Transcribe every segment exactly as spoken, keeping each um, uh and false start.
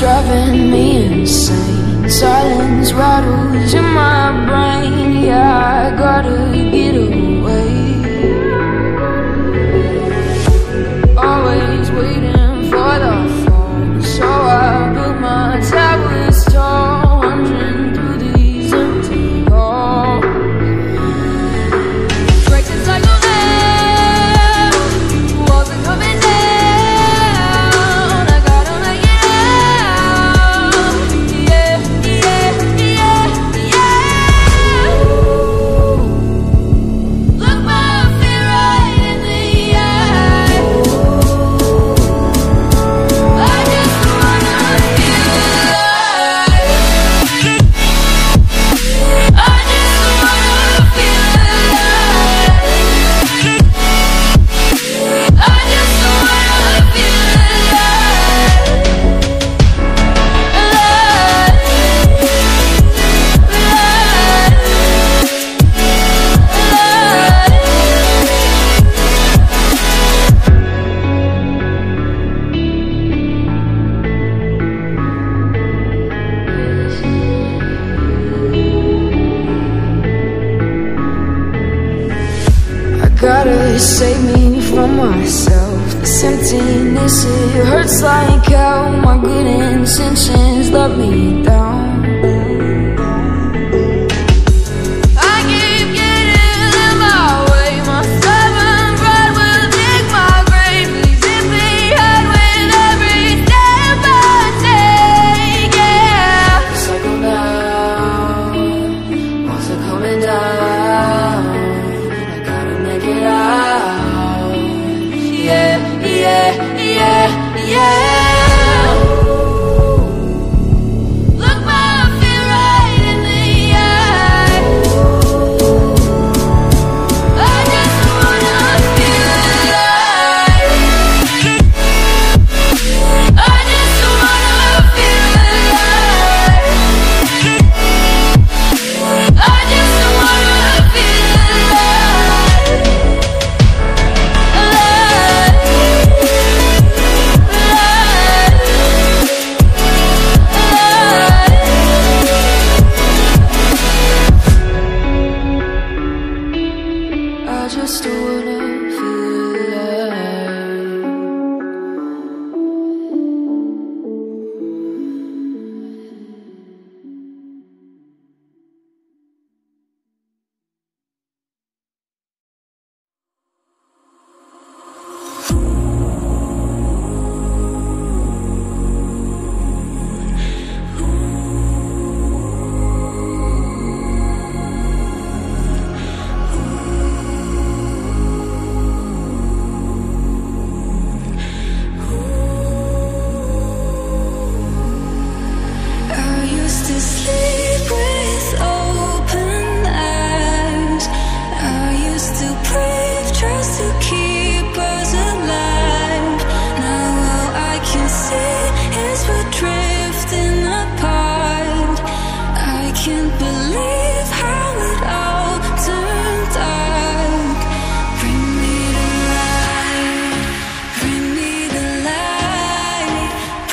driving me insane. Silence rattles in my brain. Yeah, I gotta get away. Always waiting for the phone, so I built my towers tall, wandering through these empty halls. Breaking like a veil, walls are coming down. Gotta save me from myself. This emptiness, it hurts like hell. My good intentions let me down. I keep getting in my way. My stubborn pride will dig my grave. Please hit me hard with every step I take. Yeah, cycle down, walls are coming down. Out. Yeah, yeah, yeah, yeah.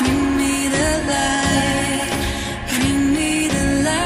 Bring me the light.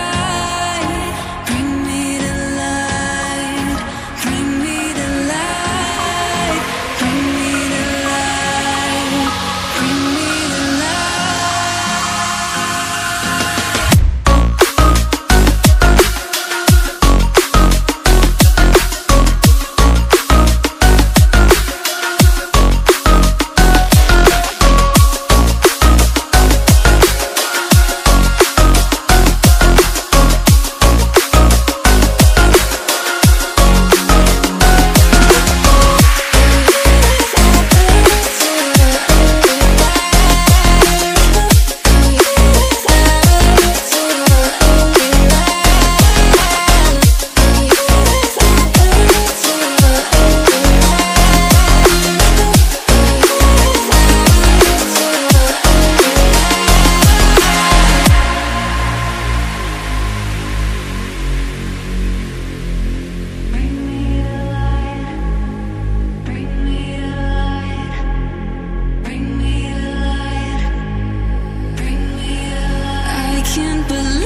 patient, but